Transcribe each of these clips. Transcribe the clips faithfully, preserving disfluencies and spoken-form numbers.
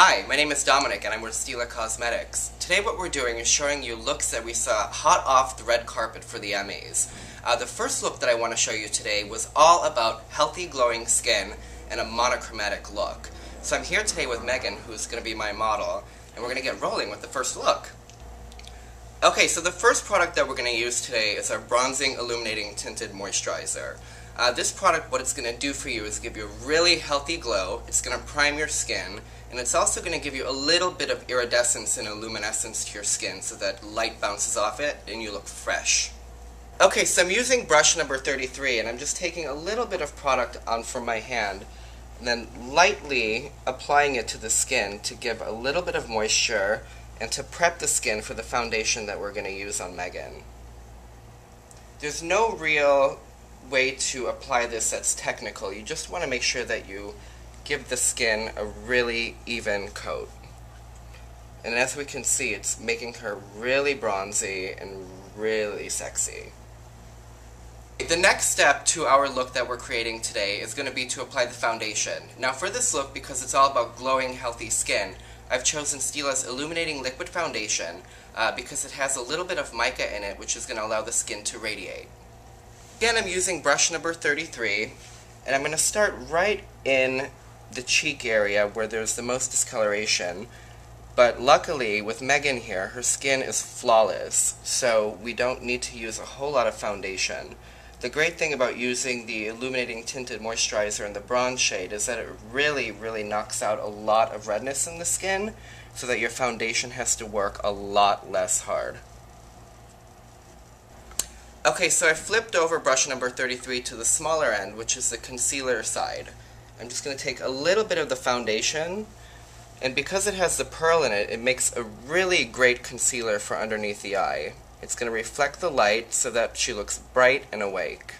Hi, my name is Dominic and I'm with Stila Cosmetics. Today what we're doing is showing you looks that we saw hot off the red carpet for the Emmys. Uh, the first look that I want to show you today was all about healthy glowing skin and a monochromatic look. So I'm here today with Megan, who's going to be my model, and we're going to get rolling with the first look. Okay, so the first product that we're going to use today is our Bronzing Illuminating Tinted Moisturizer. Uh, this product, what it's going to do for you is give you a really healthy glow, it's going to prime your skin, and it's also going to give you a little bit of iridescence and luminescence to your skin so that light bounces off it and you look fresh. Okay, so I'm using brush number thirty-three and I'm just taking a little bit of product on from my hand and then lightly applying it to the skin to give a little bit of moisture and to prep the skin for the foundation that we're going to use on Megan. There's no real way to apply this that's technical. You just want to make sure that you give the skin a really even coat. And as we can see, it's making her really bronzy and really sexy. The next step to our look that we're creating today is going to be to apply the foundation. Now for this look, because it's all about glowing, healthy skin, I've chosen Stila's Illuminating Liquid Foundation uh, because it has a little bit of mica in it, which is going to allow the skin to radiate. Again, I'm using brush number thirty-three, and I'm going to start right in the cheek area where there's the most discoloration. But luckily, with Megan here, her skin is flawless, so we don't need to use a whole lot of foundation. The great thing about using the Illuminating Tinted Moisturizer in the bronze shade is that it really, really knocks out a lot of redness in the skin, so that your foundation has to work a lot less hard. Okay, so I flipped over brush number thirty-three to the smaller end, which is the concealer side. I'm just going to take a little bit of the foundation, and because it has the pearl in it, it makes a really great concealer for underneath the eye. It's going to reflect the light so that she looks bright and awake.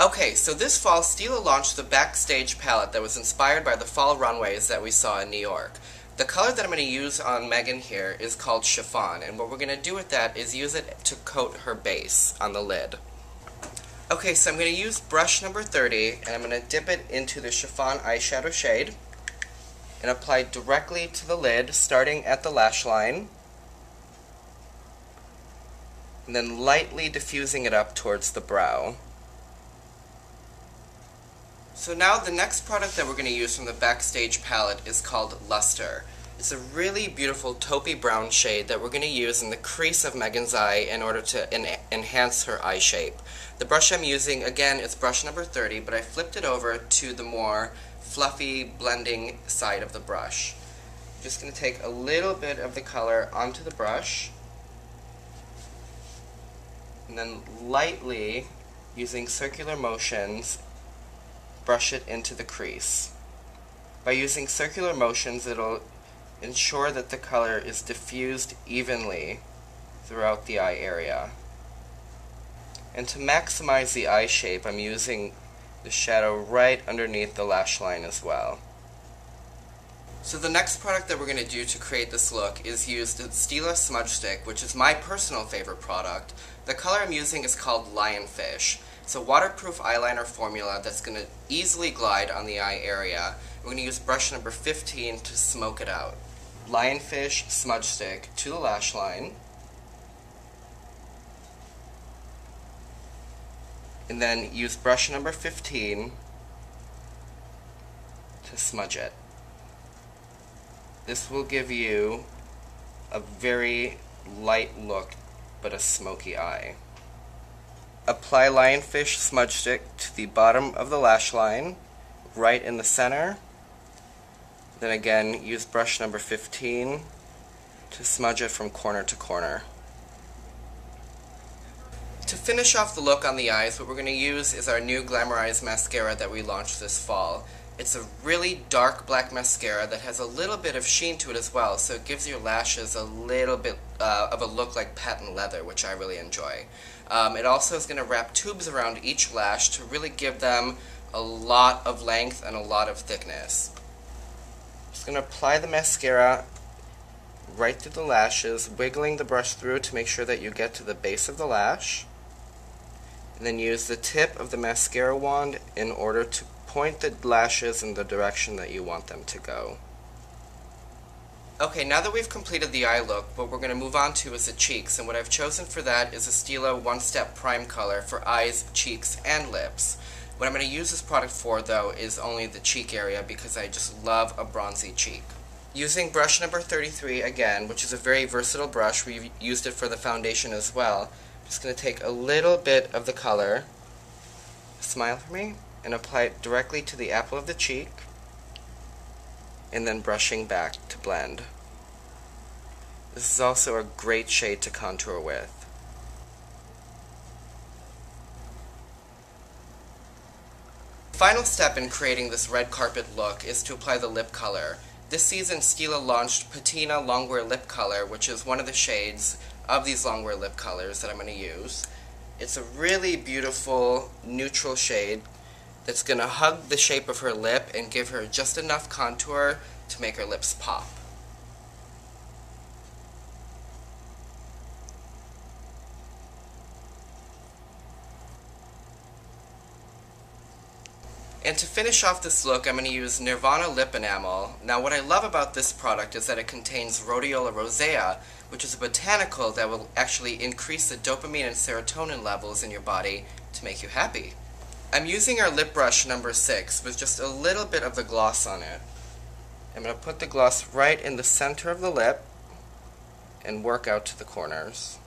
Okay, so this fall, Stila launched the Backstage palette that was inspired by the fall runways that we saw in New York. The color that I'm going to use on Megan here is called Chiffon, and what we're going to do with that is use it to coat her base on the lid. Okay, so I'm going to use brush number thirty, and I'm going to dip it into the Chiffon eyeshadow shade, and apply directly to the lid, starting at the lash line, and then lightly diffusing it up towards the brow. So now the next product that we're going to use from the Backstage palette is called Luster. It's a really beautiful taupey brown shade that we're going to use in the crease of Megan's eye in order to en enhance her eye shape. The brush I'm using, again, is brush number thirty, but I flipped it over to the more fluffy, blending side of the brush. I'm just going to take a little bit of the color onto the brush, and then lightly, using circular motions, brush it into the crease. By using circular motions, it'll ensure that the color is diffused evenly throughout the eye area. And to maximize the eye shape, I'm using the shadow right underneath the lash line as well. So the next product that we're going to do to create this look is use the Stila Smudge Stick, which is my personal favorite product. The color I'm using is called Lionfish. It's a waterproof eyeliner formula that's going to easily glide on the eye area. We're going to use brush number fifteen to smoke it out. Lionfish Smudge Stick to the lash line. And then use brush number fifteen to smudge it. This will give you a very light look, but a smoky eye. Apply Lionfish Smudge Stick to the bottom of the lash line, right in the center. Then again, use brush number fifteen to smudge it from corner to corner. To finish off the look on the eyes, what we're going to use is our new Glamoureyes mascara that we launched this fall. It's a really dark black mascara that has a little bit of sheen to it as well, so it gives your lashes a little bit uh, of a look like patent leather, which I really enjoy. Um, it also is going to wrap tubes around each lash to really give them a lot of length and a lot of thickness. I'm just going to apply the mascara right through the lashes, wiggling the brush through to make sure that you get to the base of the lash, and then use the tip of the mascara wand in order to point the lashes in the direction that you want them to go. Okay, now that we've completed the eye look, what we're going to move on to is the cheeks, and what I've chosen for that is a Stila One Step Prime Color for eyes, cheeks, and lips. What I'm going to use this product for, though, is only the cheek area, because I just love a bronzy cheek. Using brush number thirty-three again, which is a very versatile brush, we've used it for the foundation as well. I'm just going to take a little bit of the color, smile for me, and apply it directly to the apple of the cheek, and then brushing back to blend. This is also a great shade to contour with. The final step in creating this red carpet look is to apply the lip color. This season, Stila launched Patina Longwear Lip Color, which is one of the shades of these Longwear lip colors that I'm going to use. It's a really beautiful neutral shade that's going to hug the shape of her lip and give her just enough contour to make her lips pop. And to finish off this look, I'm going to use Nirvana Lip Enamel. Now, what I love about this product is that it contains Rhodiola Rosea, which is a botanical that will actually increase the dopamine and serotonin levels in your body to make you happy. I'm using our lip brush number six with just a little bit of the gloss on it. I'm going to put the gloss right in the center of the lip and work out to the corners.